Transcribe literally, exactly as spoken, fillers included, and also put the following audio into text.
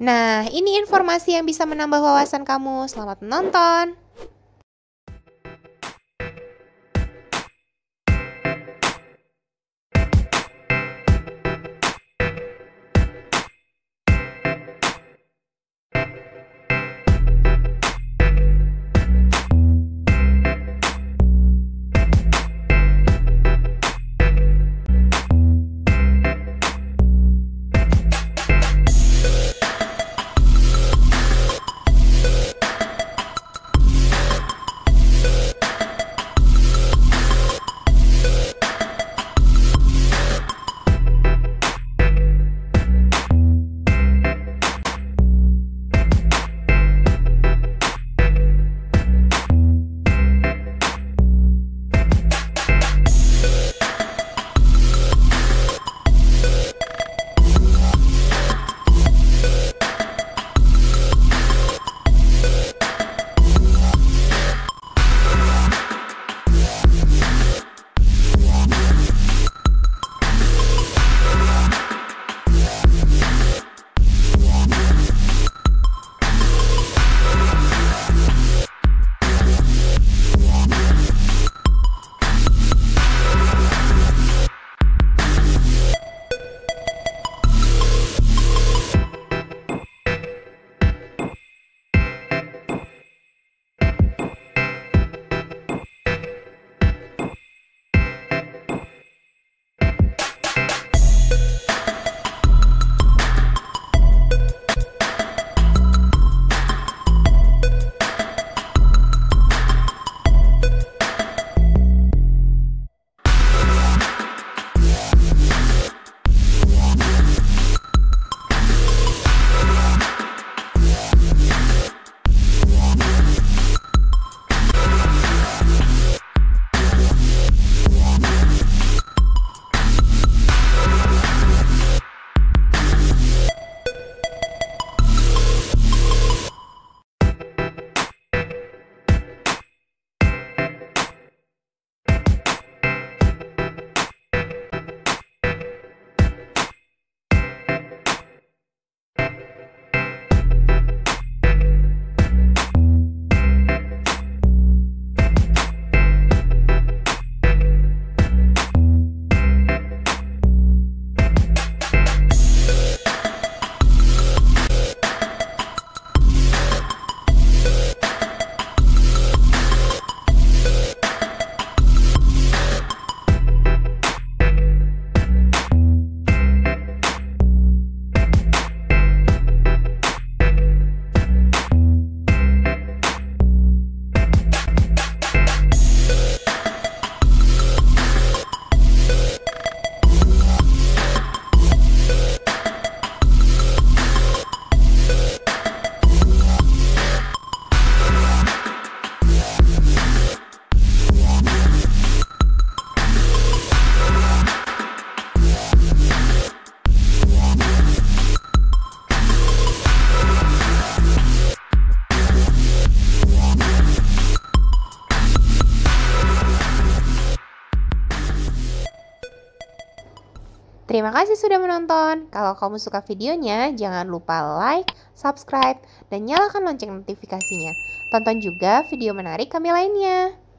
Nah, ini informasi yang bisa menambah wawasan kamu. Selamat menonton! Terima kasih sudah menonton. Kalau kamu suka videonya, jangan lupa like, subscribe, dan nyalakan lonceng notifikasinya. Tonton juga video menarik kami lainnya.